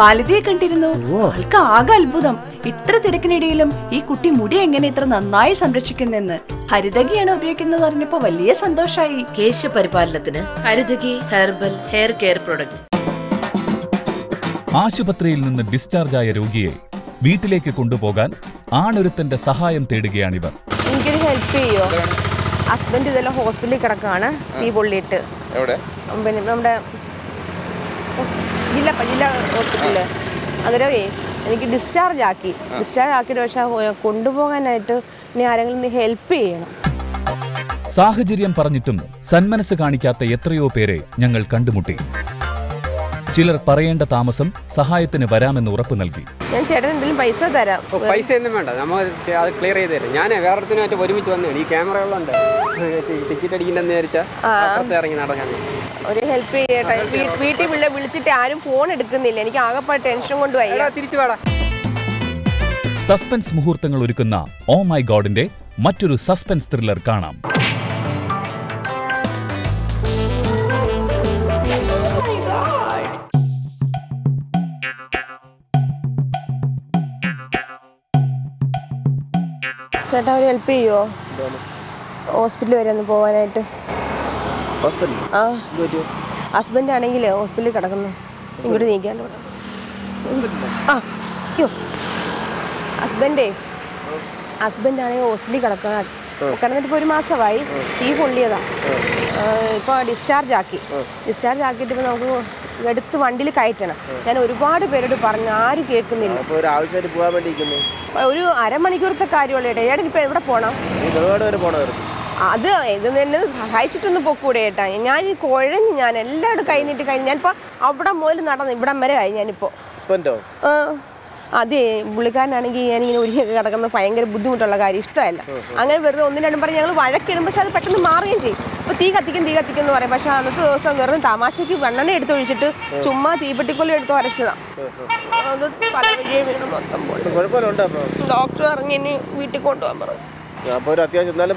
Maladi continued. Alka Agal Budam. Itra Tirkinidilum, he could be moody and etra and nice under chicken in the Haridagi and Obiak in the Varnipo Valias and Doshai. Kesha Paripal Latina Haridagi herbal hair care products. ആശുപത്രിയിൽ നിന്ന് discharge ആയ രോഗിയെ വീട്ടിലേക്ക് കൊണ്ടുപോകാൻ ആണുരത്തിന്റെ സഹായം തേടുകയാണ് ഇവർ. എനിക്ക് ഹെൽപ്പ് ചെയ്യോ? ഹസ്ബൻഡ് ഇതെല്ലാം ഹോസ്പിറ്റലിൽ കിടക്കാണ് തീ പൊള്ളിയിട്ട്. എവിടെ? നമ്മുടെ ജില്ലാ ഹോസ്പിറ്റലിൽ. അതരവേ എനിക്ക് ഡിസ്ചാർജ് ആക്കി. ഡിസ്ചാർജ് ആക്കിയിട്ട് പക്ഷേ കൊണ്ടുപോകാനായിട്ട് നീ ആരെങ്കിലും ഹെൽപ്പ് ചെയ്യണം. സാഹചര്യം പറഞ്ഞിട്ടും സന്മനസ്സ് കാണിക്കാത്ത എത്രയോ പേരെ ഞങ്ങൾ കണ്ടുമുട്ടി. Chiller Parayenda Tamasam, Sahayatine Varam and Urapu Nalgi. And Chetan will Paisa there. Paisa in the matter. I'm clear there. Yana, where are the very good camera on the ticket in the nature? Help me. We will sit and phone at the Nilanaka attention on to Suspense Muhurtangalurikuna. Oh my God, in day, Maturu suspense thriller Kanam. Help you. Hospital in the Bowanite. Hospital? Ah, good. Husband and Angela, hospital. Husband day. Husband and hospital. Can I put him as a wife? He only for discharge. Discharge get to one day kitan. Then we got a period of Parnari cake in the outside. You are a manicure the cardio later. Yet you paid upon us. Other high chit in the book could eat. Yanni cold and a little kind of Yanpa, out of mold and not on the Bramera Yanipo. Spondo. Ade, Bulikan and the Finger Budu Talagari style. I'm going to only number young while I came myself at the Marinji. But Tika Tikin, the Tikin or Basha, the Sangaran Tamashiki, one and eight to visit Chuma, the particular to Arashila. Doctor, we take on to Okay, ചേട്ടന്റെ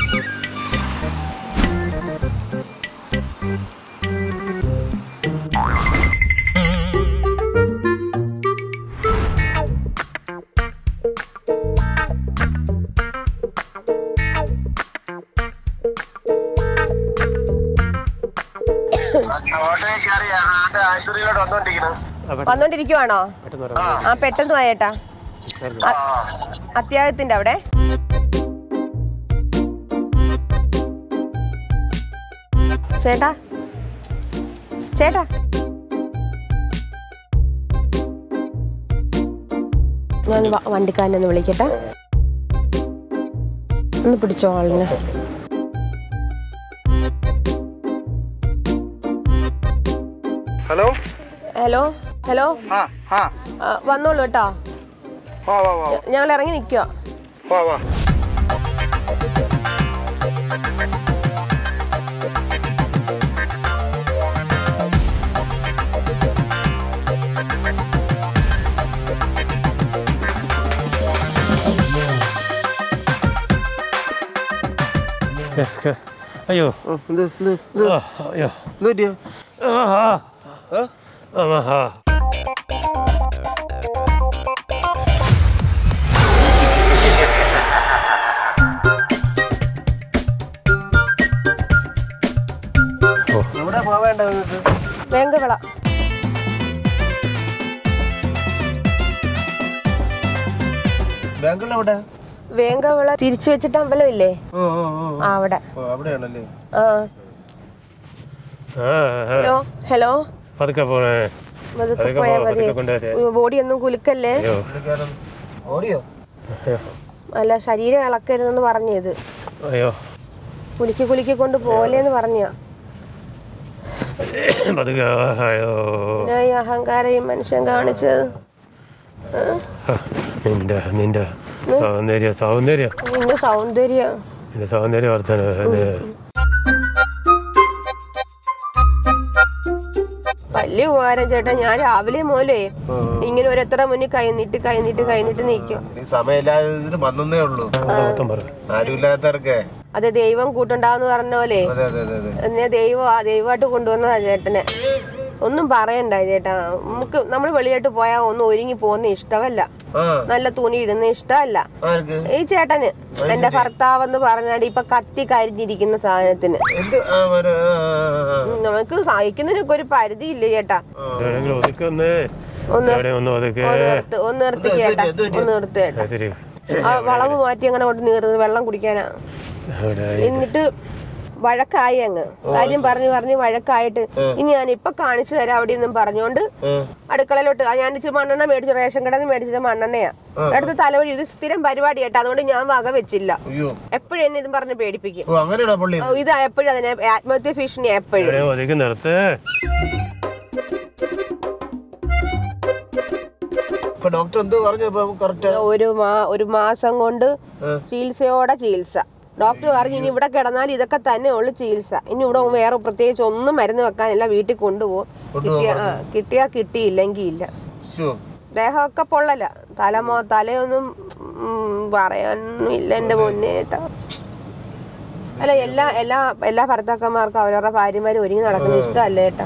What did you know? A petal noeta Atia Tindavade Cheta Cheta one decan and the Villicata. Put it all. Hello? Hello? Hello? Ha, ha. One no lota. Wow, wow, wow. You're not going to wow, wow. Ayo. Ayo. Ayo. Huh? Vengavala തിരിച്ചു വെച്ചിട്ടമ്പലം ഇല്ലേ? ഓ ഓ ഓ അവിടെ. ഓ അവിടെയാണല്ലേ? ആ. Hello hello Padka pone. Body annu kulikkalle. Audio. Alla sharire alakkarennu paranjathu. Ayyo. Kulikki kondu pole ennu paranja. Padka ayyo. Nay ahankarayum manushan kaanichu. ഒന്നും പറയണ്ടായി ചേട്ടാ, നമുക്ക് നമ്മൾ വെളിയായിട്ട് പോയാ ഒന്നും ഒരുങ്ങി പോകുന്ന ഇഷ്ടമല്ല, നല്ല തുണി ഇടുന്ന ഇഷ്ടമല്ല. ഈ ചേട്ടന് എന്റെ ഭർത്താവെന്ന് പറഞ്ഞാൽ ഇപ്പൊ കത്തി കരിഞ്ഞിരിക്കുന്ന സാധനത്തിന് നമുക്ക് സഹിക്കുന്നതിനൊക്കെ ഒരു പരിധി ഇല്ല ചേട്ടാ. ഒന്ന് നിർത്തി ചേട്ടാ, ഒന്ന് നിർത്തി ചേട്ടാ. വളവ് മാറ്റി അങ്ങനെ കൊണ്ട് നീർന്ന് വെള്ളം കുടിക്കാനാ. എന്നിട്ട് വഴക്കായി അങ്ങ് കാര്യം പറഞ്ഞു പറഞ്ഞ് വഴക്കായിട്ട് ഇനി ഞാൻ ഇപ്പൊ കാണിച്ചു തരാം അവിടെ നിന്നും പറഞ്ഞോണ്ട് അടുക്കളയിലോട്ട്. ഞാൻ മണ്ണെണ്ണ മേടിച്ചു, റേഷൻ കടന്ന് മേടിച്ചിട്ട് മണ്ണെണ്ണയാ അടുത്ത തലവഴി. ഇത് സ്ഥിരം പരിപാടി ആയിട്ട് അതുകൊണ്ട് ഞാൻ വക വെച്ചില്ല. എപ്പോഴും എന്നെ ഇതും പറഞ്ഞ് പേടിപ്പിക്കും. ഇത് എപ്പോഴും അതിനെ ആത്മഹത്യ ഭീഷണി എപ്പോഴും. ഒരു മാസം കൊണ്ട് ചികിത്സയോടെ ചികിത്സ. ഡോക്ടർ പറഞ്ഞു ഇനി ഇവിടെ കിടന്നാൽ ഇതൊക്കെ തന്നെ ഉള്ളു ചികിത്സ, ഇനി ഇവിടെ വേറെ പ്രത്യേകിച്ച് ഒന്നും മരുന്ന് വെക്കാനില്ല, വീട്ടിൽ കൊണ്ടുപോകും, കിട്ടിയാ കിട്ടിയില്ലെങ്കിൽ ഇല്ല. ദേഹമൊക്കെ പൊള്ളല, തലയൊന്നും പറയാനൊന്നും ഇല്ല എന്റെ മുന്നേട്ടാ. അല്ല എല്ലാ എല്ലാ എല്ലാ ഭർത്താക്കന്മാർക്കും അവരവരുടെ ഭാര്യമാര് ഒരുങ്ങി നടക്കുന്ന ഇഷ്ടമല്ല ഏട്ടാ.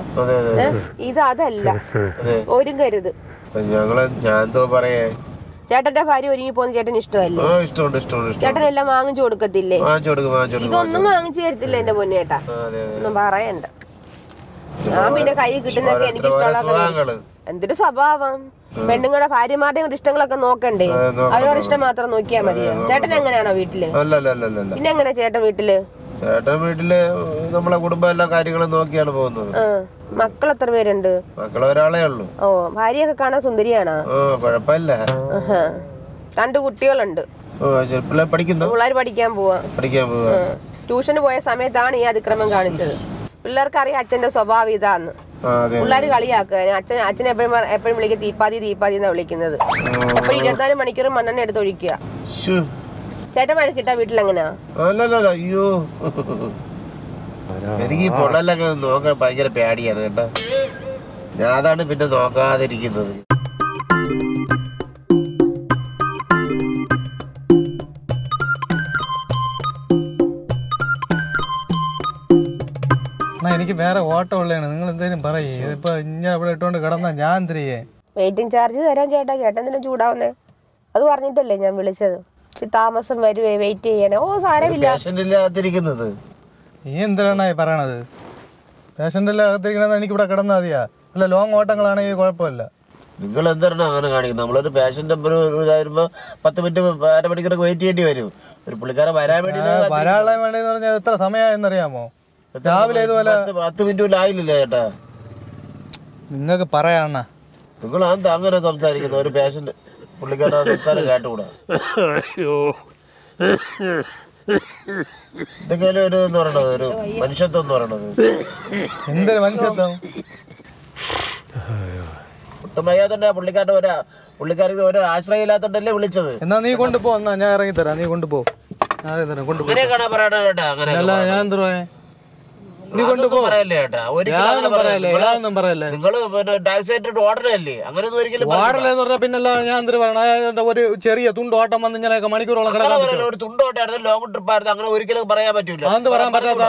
ഇത് അതല്ല ഒരുങ്ങരുത്. ചേട്ടന്റെ ഭാര്യ ഒരുങ്ങി പോകുന്ന ചേട്ടന് ഇഷ്ടമല്ലേ? ചേട്ടനെല്ലാം വാങ്ങിച്ചു കൊടുക്കത്തില്ലേ? ഇതൊന്നും വാങ്ങിച്ചു തരത്തില്ല എന്റെ പൊന്നു ചേട്ടാ, ഒന്നും പറയണ്ട. ഞാൻ പിന്നെ കൈ കിട്ടുന്നൊക്കെ എനിക്ക് ഇഷ്ടമുള്ള എന്തൊരു സ്വഭാവം. പെണ്ണുങ്ങളുടെ ഭാര്യമാരുടെ ഇഷ്ടങ്ങളൊക്കെ നോക്കണ്ടേ, അവരവരുടെ ഇഷ്ടം മാത്രം നോക്കിയാ മതി. ചേട്ടൻ എങ്ങനെയാണോ വീട്ടില്? പിന്നെ എങ്ങനെയാ ചേട്ടൻ വീട്ടില്? ചേട്ടൻ വീട്ടില് നമ്മളെ കുടുംബം എല്ലാ കാര്യങ്ങളും നോക്കിയാണ് പോകുന്നത്. മക്കൾ എത്ര പേരുണ്ട്? മക്കൾ ഒരാളേ ഉള്ളു. ഓ, ഭാര്യയൊക്കെ കാണാൻ സുന്ദരിയാണോ? കുഴപ്പമില്ല. രണ്ട് കുട്ടികളുണ്ട്. പിള്ളേർ പഠിക്കാൻ പോവാ. ട്യൂഷന് പോയ സമയത്താണ് ഈ അതിക്രമം കാണിച്ചത്. പിള്ളേർക്കറിയാം അച്ഛന്റെ സ്വഭാവം ഇതാന്ന്. പിള്ളേര് കളിയാക്കുക. അച്ഛൻ എപ്പോഴും വിളിക്കുക തീപ്പാതി തീപ്പാതി എന്നാ വിളിക്കുന്നത്. അപ്പൊ 24 മണിക്കൂർ മണ്ണെണ്ണ എടുത്ത് ഒഴിക്കുക. ചേട്ടൻ വഴക്കിട്ടാ വീട്ടിലെങ്ങനാ? അയ്യോ, എനിക്ക് പൊള്ളലൊക്കെ നോക്കാൻ ഭയങ്കര പേടിയാണ് കേട്ടോ. ഞാൻ അതാണ് പിന്നെ നോക്കാതിരിക്കുന്നത്. എനിക്ക് വേറെ ഓട്ടം ഉള്ളതാണ്, നിങ്ങൾ എന്തേലും പറയേ. ഇതിപ്പോ ഞാൻ അവിടെ ഇട്ടോണ്ട് കിടന്നാ ഞാൻ എന്ത് ചെയ്യേ? വെയിറ്റിംഗ് ചാർജ് തരാൻ ചേട്ടാ. ചേട്ടൻ എന്തിനാ ചൂടാവുന്നേ? അത് പറഞ്ഞിട്ടല്ലേ ഞാൻ വിളിച്ചത്, താമസം വരുവേ വെയിറ്റ് ചെയ്യണേ. ഓ സാരമില്ല. നീ എന്തിനാണ് പറയണത്? പേഷ്യന്റ് എല്ലാം അകത്തിരിക്കണത് എനിക്ക് ഇവിടെ കിടന്നാൽ മതിയാ? അല്ല ലോങ് ഓട്ടങ്ങളാണെങ്കിൽ കുഴപ്പമില്ല. നിങ്ങൾ എന്താണ് അങ്ങനെ കാണിക്കുന്നത്? നമ്മളൊരു പേഷ്യന്റ് വരുമ്പോ 10 മിനിറ്റ് അരമണിക്കൂർ വെയിറ്റ് ചെയ്യേണ്ടി വരും ഒരു പുള്ളിക്കാരൻ വരാൻ വേണ്ടി. വരാളാൻ വേണ്ടിയെന്ന് പറഞ്ഞാൽ എത്ര സമയമായെന്നറിയാമോ? രാവിലെ ഇതുപോലെ 10 മിനിറ്റ് ആയില്ല ചേട്ടാ. നിങ്ങൾക്ക് പറയാണ നിങ്ങൾ എന്താ അങ്ങനെ സംസാരിക്കുന്നത്? ഒരു പേഷ്യന്റ് പുള്ളിക്കാരൻ ഒരു ആശ്രയം ഇല്ലാത്തോണ്ടല്ലേ വിളിച്ചത്. എന്നാ നീ കൊണ്ടുപോ, ഞാൻ ഇറങ്ങി തരാം. നീ കൊണ്ടുപോ, ഞാൻ ഒരു ചെറിയ തുണ്ടോട്ടം വന്ന് ഇങ്ങനെ മണിക്കൂറോളം ലോങ് ട്രിപ്പ് ആയിരുന്നു, അങ്ങനെ ഒരിക്കലും പറയാൻ പറ്റൂല. അത് പറയാൻ പറ്റാത്ത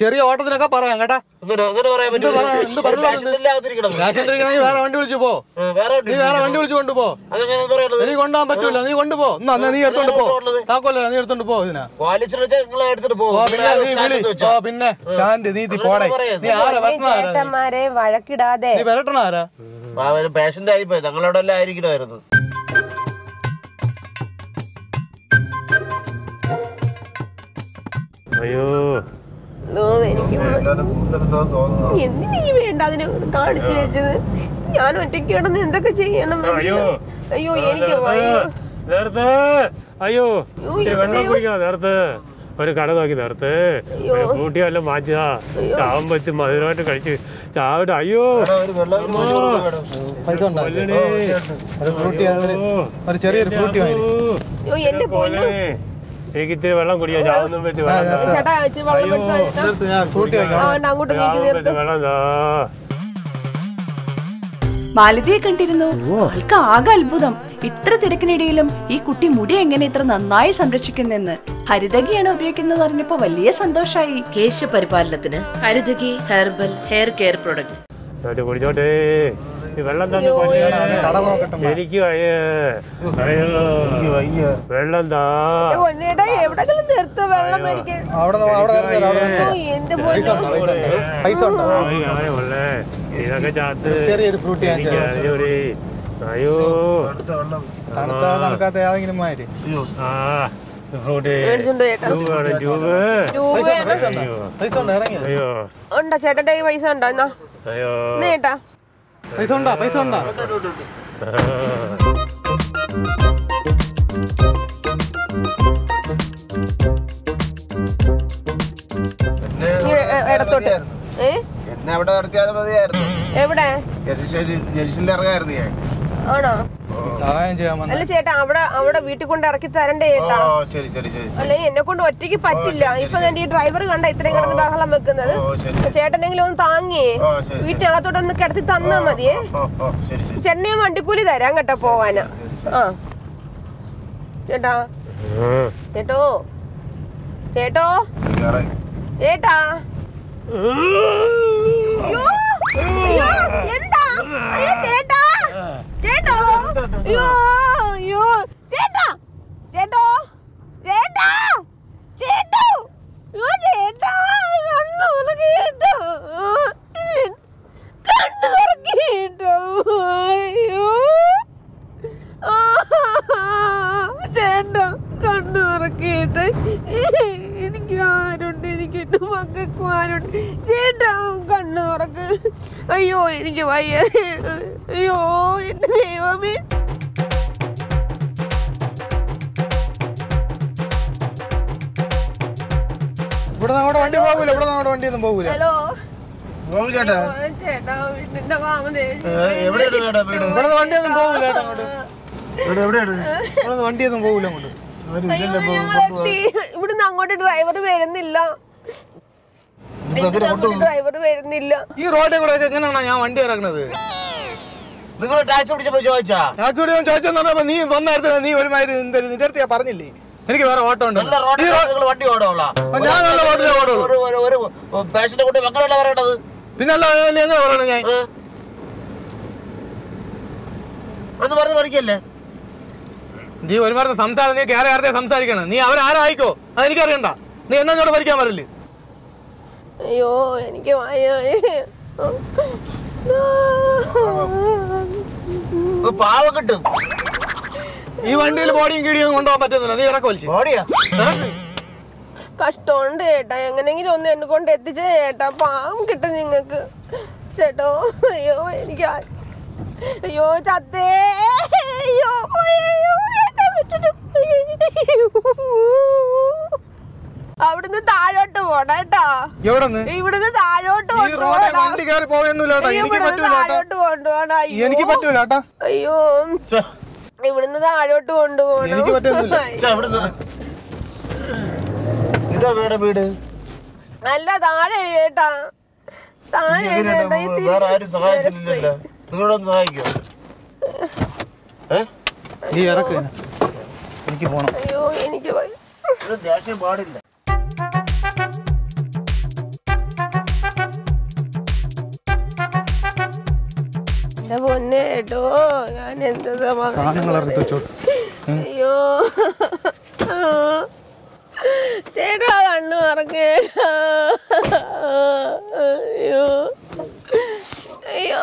ചെറിയ ഓട്ടത്തിനൊക്കെ പറയാം കേട്ടാ. വേറെ വണ്ടി വിളിച്ചു പോ, നീ വേറെ വണ്ടി വിളിച്ചു കൊണ്ടുപോ. നീ കൊണ്ടുപോകാൻ പറ്റൂല, നീ കൊണ്ടുപോ. നീ എടുത്തോണ്ട് പോ, താക്കോല നീ എടുത്തോണ്ട് പോ. ഇതിനാ പിന്നെ നീതി പോടേ. നീ ആരാ വരട്ടണാരാ? പേഷ്യന്റ് ആയിപ്പോയി, തങ്ങളോടെ ആയിരിക്കണമായിരുന്നു. അയ്യോ എന്തിനീ വേണ്ട അതിനെ കാണിച്ചു വെച്ചത്? ഞാൻ ഒറ്റയ്ക്ക് കിടന്ന് എന്തൊക്കെ ചെയ്യണം? അയ്യോ എനിക്ക് Maladiya കണ്ടിരുന്നു ആൾക്ക് ആകെ അത്ഭുതം ഇത്ര തിരക്കിനിടയിലും ഈ കുട്ടി മുടി എങ്ങനെ ഇത്ര നന്നായി സംരക്ഷിക്കുന്നെന്ന് ഹരിതകിയാണ് ഉപയോഗിക്കുന്നത് പറഞ്ഞപ്പോൾ വലിയ സന്തോഷമായി കേശപരിപാലനത്തിന് ഹരിതകി ഹെർബൽ ഹെയർ കെയർ പ്രോഡക്റ്റ്സ് പൈസ ഉണ്ടാ എന്നെ അവിടെ നിർത്തിയാലും മതിയായിരുന്നു. എവിടെ ജെരിശനിൽ ഇറങ്ങായിരുന്നു ഞാൻ. ആണോ? സഹായം ചെയ്യാൻ വന്നു. അല്ല ചേട്ടാ അവിടെ വീട്ടിൽ കൊണ്ട് ഇറക്കി തരണ്ടേ ചേട്ടാ? ഓ ശരി ശരി ശരി. അല്ലേ എന്നെ കൊണ്ട് ഒറ്റയ്ക്ക് പറ്റില്ല. ഇപ്പൊ ഞാൻ ഈ ഡ്രൈവർ കണ്ട ഇത്രയും കിടന്ന് ബഹളം വെക്കുന്നത്. ചേട്ടനെങ്കിലും ഒന്ന് താങ്ങി വീട്ടിനകത്തോട്ട് ഒന്ന് കിടത്തി തന്നാ മതിയേ. ചേട്ടനെ വണ്ടിക്കൂലി തരാൻ കേട്ടോ പോവാന്. ആ ചേട്ടാ ചേട്ടോ ചേട്ടോ ചേട്ടാ എന്താ ചേട്ടാ ചേട്ടോ ചേട്ടാ ചേട്ടോ ചേട്ടാ ചേട്ടോ ചേട്ടാ ചേട്ടോ കണ്ണു തുറക്കിട്ടോ ചേട്ടോ കണ്ണു തുറക്കിട്ട് എനിക്ക് ആരുണ്ട് എനിക്ക് എന്റെ മക്കൾക്കും ആരുണ്ട് ചേട്ടാ കണ്ണു തുറക്ക് അയ്യോ എനിക്ക് വയ്യ അയ്യോ എന്റെ ദൈവമേ ഇവിടെ നമ്മുടെ വണ്ടി പോകൂല ഇവിടെ നമ്മുടെ വണ്ടിയൊന്നും പോകൂല ഹലോ പോകും ചേട്ടാ ചേട്ടാ നിന്റെ മാമനെ എവിടെയാണ് ചേട്ടാ ഇവിടെ വണ്ടിയൊന്നും പോകൂല ചേട്ടാ അങ്ങോട്ട് ഇവിടെ എവിടെയാണ് ഇവിടെ വണ്ടിയൊന്നും പോകൂല അങ്ങോട്ട് ഇവിടുന്ന് അങ്ങോട്ട് ഡ്രൈവർ വരുന്നില്ല ഈ റോഡിൽ കൂടെ എങ്ങനെയാണോ ഞാൻ വണ്ടി ഇറങ്ങുന്നത് നിങ്ങൾ ടാക്സി പിടിച്ചപ്പോ ചോദിച്ചാ ചോദിച്ചപ്പോ നീ വന്നായിരുന്നു നീ ഒരു മാതിരി നിന്റെ അടുത്ത് ഞാൻ പറഞ്ഞില്ലേ എനിക്ക് വേറെ ഓട്ടോ ഉണ്ട് വണ്ടി ഓടോളാം ഞാൻ നല്ല റോഡിലെ ഓടുള്ളൂ പേഷ്യന്റെ കൂട്ടി മക്കളല്ല പറയേണ്ടത് പിന്നല്ല എങ്ങനെ പറയണേ ഞാൻ അന്ന് പറഞ്ഞ് പഠിക്കല്ലേ നീ ഒരു മാർഗം സംസാരം നീ കയറി ആരത്തെ സംസാരിക്കണം നീ അവരാരായിക്കോ അതെനിക്കറിയണ്ട നീ എന്നോട് ഭരിക്കാൻ വരല്ലേ അയ്യോ എനിക്ക് പാവ കിട്ടും ഈ വണ്ടിയിൽ ബോഡിയും കീടിയും കൊണ്ടുപോകാൻ പറ്റുന്നില്ല നീ ഇറക്ക വലിച്ചു കഷ്ടമുണ്ട് ചേട്ടാ എങ്ങനെയെങ്കിലും ഒന്ന് എന്നെ കൊണ്ട് എത്തിച്ചേ ചേട്ടാ പാവം കിട്ടും നിങ്ങൾക്ക് ചേട്ടോ അയ്യോ എനിക്ക് അയ്യോ ചത്തേ അയ്യോ അവിടുന്ന് താഴോട്ട് പോണേട്ടാ ഇവിടുന്ന് താഴോട്ട് കൊണ്ടുപോകണം അയ്യോ ഇവിടുന്ന് താഴോട്ട് കൊണ്ടുപോകണം അല്ല താഴെ ചേട്ടാ താഴെ എനിക്ക് പോണം അയ്യോ എനിക്ക് ദേഷ്യം പാടില്ല എന്റെ പൊന്നെ കേട്ടോ ഞാൻ എന്താ അയ്യോ ചേട്ടാ കണ്ണു മറക്കേട്ടാ അയ്യോ അയ്യോ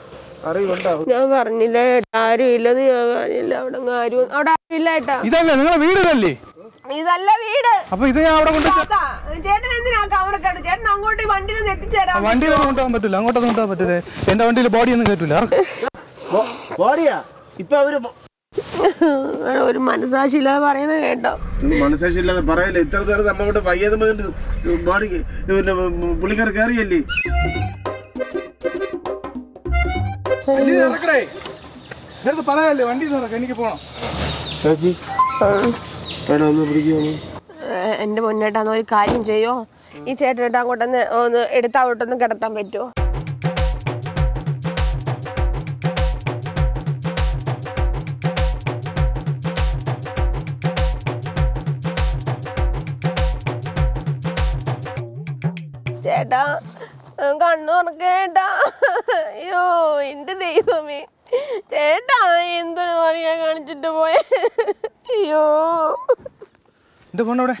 ഞാൻ പറഞ്ഞില്ല ആരും ഇല്ലെന്ന്, ഞാൻ പറഞ്ഞില്ല അവിടെ ആരും അവിടെ ആരും ഇല്ല ഏട്ടാ. ഇതല്ലേ നിങ്ങളെ വീടല്ലേ? ഇതല്ല വീട്. അപ്പൊ ഇത് ഞാൻ അവിടെ ചേട്ടൻ എന്തിനാ കവറൊക്കെ? ചേട്ടൻ അങ്ങോട്ട് വണ്ടിയിലൊന്നും എത്തിച്ചേരാം. വണ്ടിയിലൊന്നും കൊണ്ടുപോകാൻ പറ്റൂല, അങ്ങോട്ടൊന്നും കൊണ്ടുപോകാൻ പറ്റൂല. എന്റെ വണ്ടിയിൽ ബോഡിയൊന്നും കയറ്റൂല. ബോഡിയാ ഇപ്പൊ അവര് ഒരു മനസാക്ഷി ഇല്ലാതെ പറയണ കേട്ടോ. മനസാക്ഷി ഇല്ലാതെ പറയല്ലേ? ഇത്ര നേരം നമ്മളുടെ വയ്യത് ബോഡി പുള്ളിക്കാർ കയറിയല്ലേ? പറയല്ലേ വണ്ടി എനിക്ക് പോണം. എന്റെ മുന്നേട്ടാന്ന് ഒരു കാര്യം ചെയ്യോ, ഈ ചേട്ടനോട്ട് അങ്ങോട്ടൊന്ന് ഒന്ന് എടുത്ത് അവിട്ടൊന്ന് കിടത്താൻ പറ്റുമോ? ചേട്ടാ കണ്ണു ഉറക്കേട്ടാ. അയ്യോ എന്റെ ദൈവമേ ചേട്ടാ, എന്തൊരു പറയാൻ കാണിച്ചിട്ട് പോയ. അയ്യോ എന്റെ ഫോണവിടെ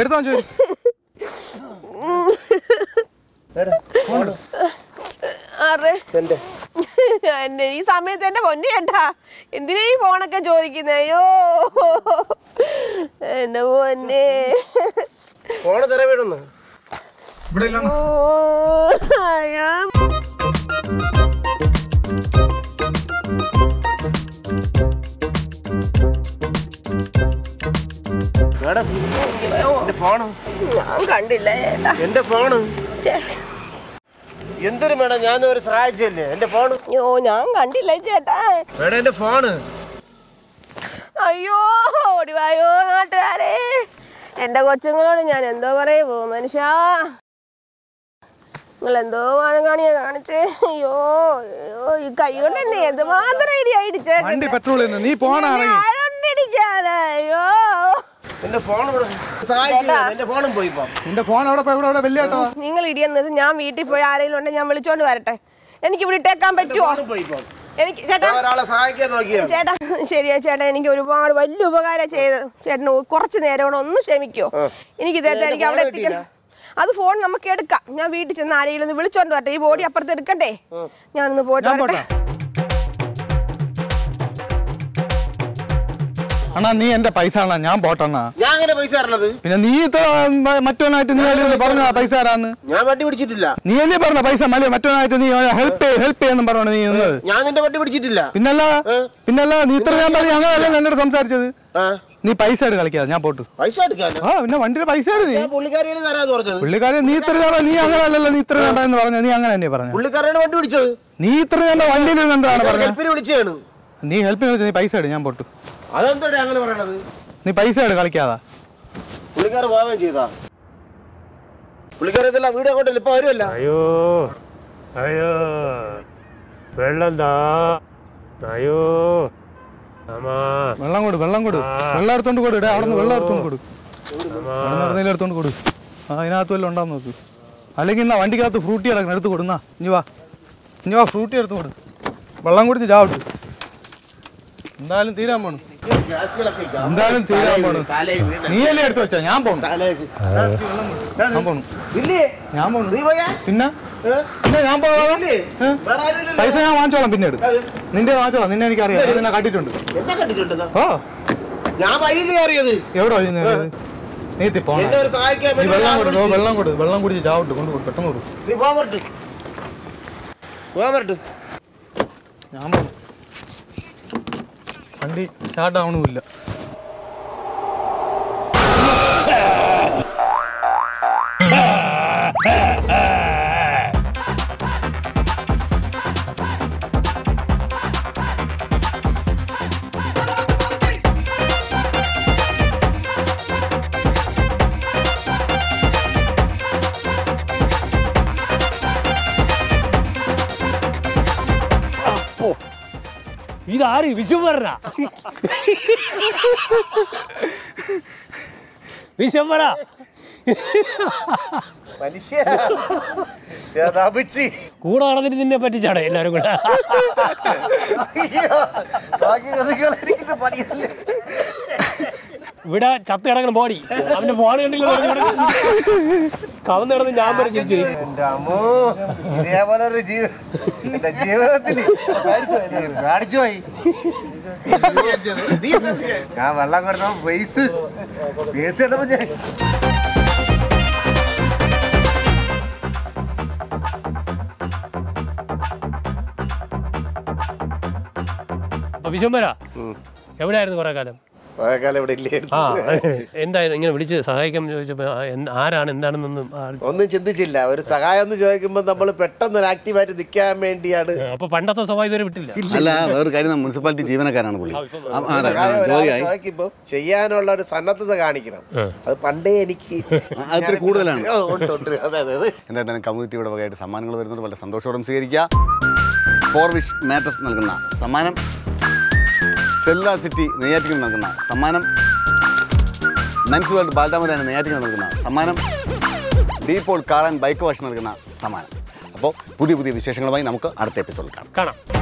എടുത്താ ചോദി. ഈ സമയത്ത് എന്റെ പൊന്നു ചേട്ടാ എന്തിനാ ഈ ഫോണൊക്കെ ചോദിക്കുന്നേ? അയ്യോ എന്റെ പൊന്നെ ഫോണ് തരാ വീടൊന്ന്. ഞാൻ കണ്ടില്ല എന്റെ ഫോണ്. എന്തൊരു മേഡം ഞാൻ ഒരു സഹായിച്ചല്ലേ എന്റെ ഫോണ്. അയ്യോ ഞാൻ കണ്ടില്ല ചേട്ടാ. മേഡം എന്റെ ഫോണ്. അയ്യോ ഓടിവായോ നാട്ടുകാരെ, എന്റെ കൊച്ചുങ്ങളോട് ഞാൻ എന്തോ പറയുവോ മനുഷ്യ. നിങ്ങൾ എന്തോ ആണ് കാണിയാ കാണിച്ചേ. അയ്യോ അയ്യോ ഈ കൈ കൊണ്ട് തന്നെ എന്തുമാത്രം ഇടിയായിടിച്ചേണ്ടിരിക്കാന. അയ്യോ നിങ്ങൾ ഇടിയെന്നത് ഞാൻ വീട്ടിൽ പോയി ആരെങ്കിലും ഉണ്ടെ ഞാൻ വിളിച്ചോണ്ട് വരട്ടെ. എനിക്ക് ഇവിടെ ഇട്ടേക്കാൻ പറ്റുമോ? എനിക്ക് ചേട്ടാ ചേട്ടാ ശരിയാ ചേട്ടാ, എനിക്ക് ഒരുപാട് വലിയ ഉപകാരം ചെയ്തത്. ചേട്ടന് കുറച്ചു നേരം ഒന്ന് ക്ഷമിക്കോ. എനിക്ക് ഇതേ എനിക്ക് അവിടെ എത്തിക്കണം. അത് ഫോൺ നമുക്ക് എടുക്കാം. ഞാൻ വീട്ടിൽ ചെന്ന് ആരെങ്കിലും ഒന്ന് വിളിച്ചോണ്ട് വരട്ടെ. ഈ ബോഡി അപ്പുറത്ത് എടുക്കണ്ടേ? ഞാനൊന്ന് പോയിട്ട് വരട്ടെ. അണ്ണാ നീ എന്റെ പൈസ ആണാ. ഞാൻ പോട്ടണ്ണാ. ഞാൻ അങ്ങനെ പൈസ തരണത്? പിന്നെ നീ മറ്റോനായിട്ട് നീ പറഞ്ഞ പൈസ തരാന്ന്. ഞാൻ വണ്ടി പിടിച്ചിട്ടില്ല. നീ എന്നെ പറഞ്ഞ പൈസ മല മറ്റോനായിട്ട് നീ ഹെൽപ്പ് ചെയ്യാന്ന് പറഞ്ഞോ നീ? ഞാൻ നിന്റെ വണ്ടി പിടിച്ചിട്ടില്ല. പിന്നല്ല നീ ഇത്ര ഞാൻ പറഞ്ഞു അങ്ങനെയല്ല എന്നോട് സംസാരിച്ചത്. നീ പൈസ ആയിട്ട് കളിക്കാതെ ഞാൻ പോട്ടു. പൈസ ആ പിന്നെ വണ്ടിയുടെ പൈസ നീ പുള്ളിക്കാരി. നീ ഇത്ര നീ അങ്ങനെയല്ലല്ലോ. നീ ഇത്ര എന്ന് പറഞ്ഞ നീ അങ്ങനെ തന്നെ പറഞ്ഞു. പുള്ളിക്കാരാണ് വണ്ടി പിടിച്ചത്. നീ ഇത്ര വണ്ടിയിൽ എന്താണ് പറഞ്ഞത്? നീ ഹെൽപ്പ് ചെയ്യാൻ നീ പൈസ ആയിട്ട് ഞാൻ പോട്ടു. അതെന്തോടെ അങ്ങനെ പറയണത്? നീ പൈസ ആയിട്ട് കളിക്കാതാ. പുള്ളിക്കാർ പോവുകയും ചെയ്താ. പുള്ളിക്കാരെല്ലാം വീട് അങ്ങോട്ടല്ല ഇപ്പൊ വരുമല്ല. അയ്യോ അയ്യോ വെള്ളം താ. അയ്യോ വെള്ളം കൊടു, വെള്ളം കൊടു, വെള്ളം എടുത്തോണ്ട് കൊടു. ഇടേ അവിടെ നിന്ന് വെള്ളം എടുത്തോണ്ട് കൊടു. നടന്നതിൽ എടുത്തോണ്ട് കൊടു. ആ അതിനകത്ത് വല്ലതും ഉണ്ടാകും നോക്ക്. അല്ലെങ്കിൽ എന്നാ വണ്ടിക്കകത്ത് ഫ്രൂട്ടി കിടക്കണം, എടുത്ത് കൊടുന്നാ. ഇനി വാ ഇനി വാ, ഫ്രൂട്ടി എടുത്ത് കൊടു. വെള്ളം കുടിച്ച് ചാവിട്ടു. എന്തായാലും തീരാൻ പോണു, എന്തായാലും തീരാൻ പോണു. നീയല്ലേ എടുത്ത് വെച്ചാ ഞാൻ പോണു. ഞാൻ പോണു. പിന്നെ പിന്നെ ഞാൻ പോകാം. പൈസ ഞാൻ വാങ്ങിച്ചോളാം. പിന്നീട് നിന്റെ വാങ്ങിച്ചോളാം. നിന്നെ എനിക്കറിയാം. നിന്നെ കണ്ടിട്ടുണ്ട്. ഓ ഞാൻ വഴിയിൽ കയറിയത് എവിടെ വഴി നീത്തി പോണ. വെള്ളം കൊടുത്തോ, വെള്ളം കൊടു, വെള്ളം കുടിച്ച് ചാവിട്ട് കൊണ്ടുപോകും. പെട്ടെന്ന് കൊടുക്കും. ഞാൻ പോണു. വണ്ടി സ്റ്റാർട്ട് ആവണമില്ല. ഇതാര് വിശ്വംബരനാ? വിശ്വംബര മനുഷ്യ കൂടെ നടന്നിട്ട് നിന്നെ പറ്റിച്ചാടേ എല്ലാരും കൂടെ. Vida Chapter body. I'm the one in the Count the number. They have a review. The Jew, Radjoy. I'm a longer of waste. Yes, I Vishwamara, how did you go to the Varakalam? And I which is Sahakam and Aran and only Chindichilla, Sahayan the Joakim, the Bulletan, and activated the cam and the other. Panda survivor till the municipality Jivanakan. Cheyan or Sana to the Garnigram. A Pande Niki. Other Kudalan. And then a community would have Saman over the Sandoshorum Syria. For which matters Nagana. Samanam. Cellular city, Nayatim Nagana, Samanam, Mansfield Baldam and Nayatim Nagana, Samanam, Depot Car and Bike Wash Nagana, Samanam. About Pudi Visheshan by Namka, Art episode.